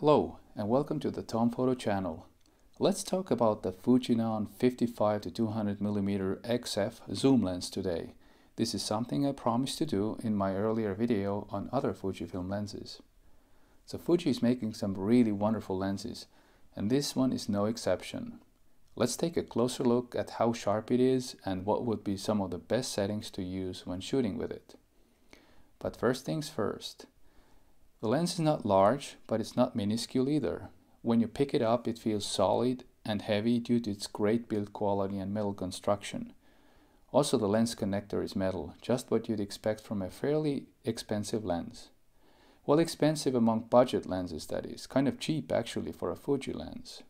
Hello and welcome to the TomPhoto channel. Let's talk about the Fujinon 55-200mm XF zoom lens today. This is something I promised to do in my earlier video on other Fujifilm lenses. So Fuji is making some really wonderful lenses, and this one is no exception. Let's take a closer look at how sharp it is and what would be some of the best settings to use when shooting with it. But first things first. The lens is not large, but it's not minuscule either. When you pick it up, it feels solid and heavy due to its great build quality and metal construction. Also, the lens connector is metal, just what you'd expect from a fairly expensive lens. Well, expensive among budget lenses, that is. Kind of cheap, actually, for a Fuji lens.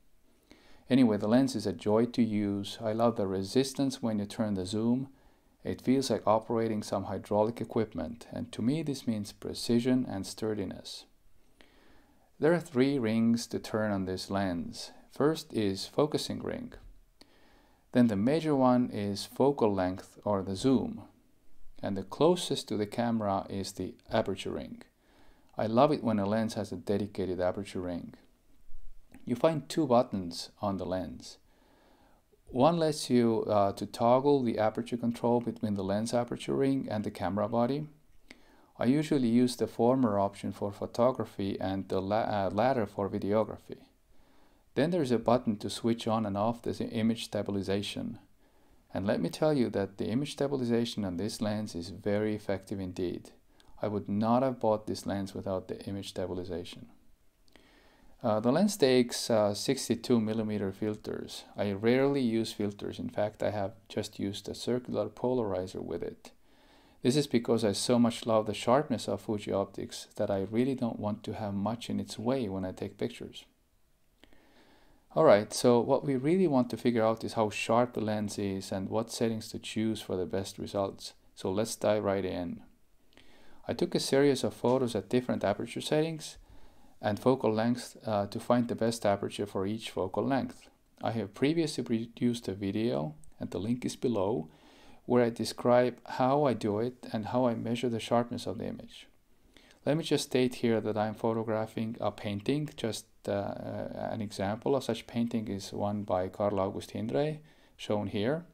Anyway, the lens is a joy to use. I love the resistance when you turn the zoom. It feels like operating some hydraulic equipment, and to me this means precision and sturdiness. There are three rings to turn on this lens. First is focusing ring. Then the major one is focal length or the zoom. And the closest to the camera is the aperture ring. I love it when a lens has a dedicated aperture ring. You find two buttons on the lens. One lets you to toggle the aperture control between the lens aperture ring and the camera body. I usually use the former option for photography and the latter for videography. Then there's a button to switch on and off the image stabilization. And let me tell you that the image stabilization on this lens is very effective indeed. I would not have bought this lens without the image stabilization. The lens takes 62mm filters. I rarely use filters. In fact, I have just used a circular polarizer with it. This is because I so much love the sharpness of Fuji optics that I really don't want to have much in its way when I take pictures. Alright, so what we really want to figure out is how sharp the lens is and what settings to choose for the best results. So let's dive right in. I took a series of photos at different aperture settings and focal length to find the best aperture for each focal length. I have previously produced a video, and the link is below, where I describe how I do it and how I measure the sharpness of the image. Let me just state here that I'm photographing a painting. Just an example of such painting is one by Carl August Hindre, shown here.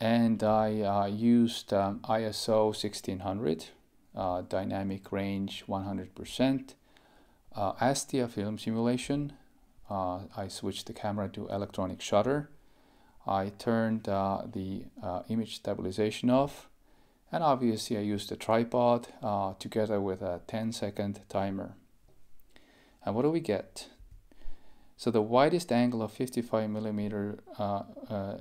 And I used ISO 1600. Dynamic range 100%, Astia film simulation. I switched the camera to electronic shutter. I turned the image stabilization off, and obviously I used a tripod together with a 10-second timer. And what do we get? So the widest angle of 55mm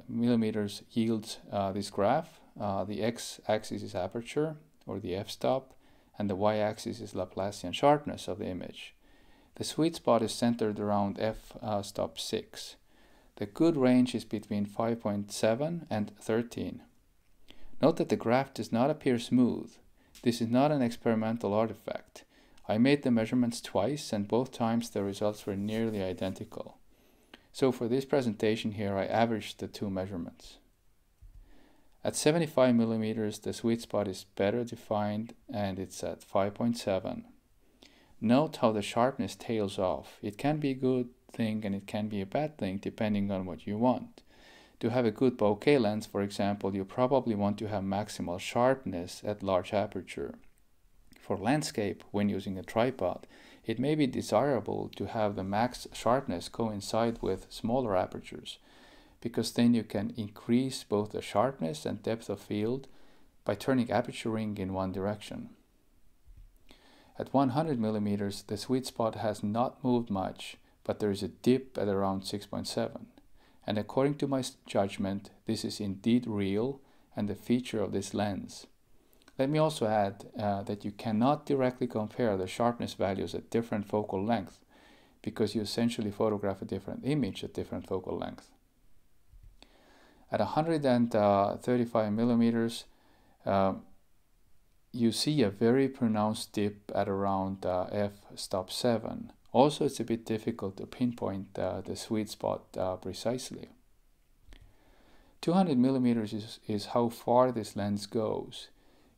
millimeters yields this graph. The x-axis is aperture, or the f-stop, and the y-axis is Laplacian sharpness of the image. The sweet spot is centered around f-stop 6. The good range is between 5.7 and 13. Note that the graph does not appear smooth. This is not an experimental artifact. I made the measurements twice, and both times the results were nearly identical. So for this presentation here, I averaged the two measurements. At 75mm, the sweet spot is better defined, and it's at 5.7. Note how the sharpness tails off. It can be a good thing and it can be a bad thing depending on what you want. To have a good bokeh lens, for example, you probably want to have maximal sharpness at large aperture. For landscape, when using a tripod, it may be desirable to have the max sharpness coincide with smaller apertures, because then you can increase both the sharpness and depth of field by turning aperture ring in one direction. At 100mm, the sweet spot has not moved much, but there is a dip at around 6.7. And according to my judgment, this is indeed real and a feature of this lens. Let me also add that you cannot directly compare the sharpness values at different focal length, because you essentially photograph a different image at different focal length. At 135mm, you see a very pronounced dip at around f-stop 7. Also, it's a bit difficult to pinpoint the sweet spot precisely. 200mm is how far this lens goes.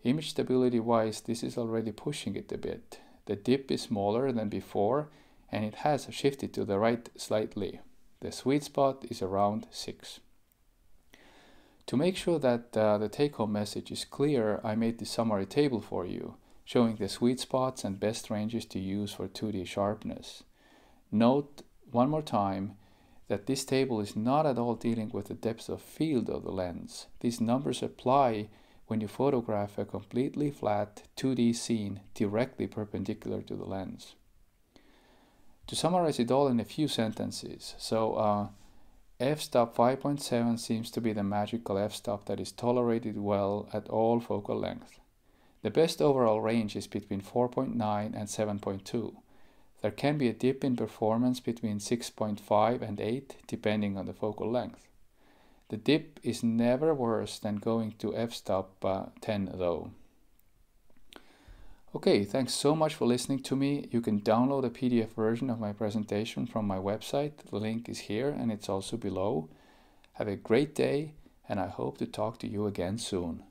Image stability-wise, this is already pushing it a bit. The dip is smaller than before and it has shifted to the right slightly. The sweet spot is around 6. To make sure that the take-home message is clear, I made this summary table for you, showing the sweet spots and best ranges to use for 2D sharpness. Note one more time that this table is not at all dealing with the depth of field of the lens. These numbers apply when you photograph a completely flat 2D scene directly perpendicular to the lens. To summarize it all in a few sentences, so f-stop 5.7 seems to be the magical f-stop that is tolerated well at all focal length. The best overall range is between 4.9 and 7.2. There can be a dip in performance between 6.5 and 8 depending on the focal length. The dip is never worse than going to f-stop 10 though. Okay, thanks so much for listening to me. You can download a PDF version of my presentation from my website. The link is here and it's also below. Have a great day and I hope to talk to you again soon.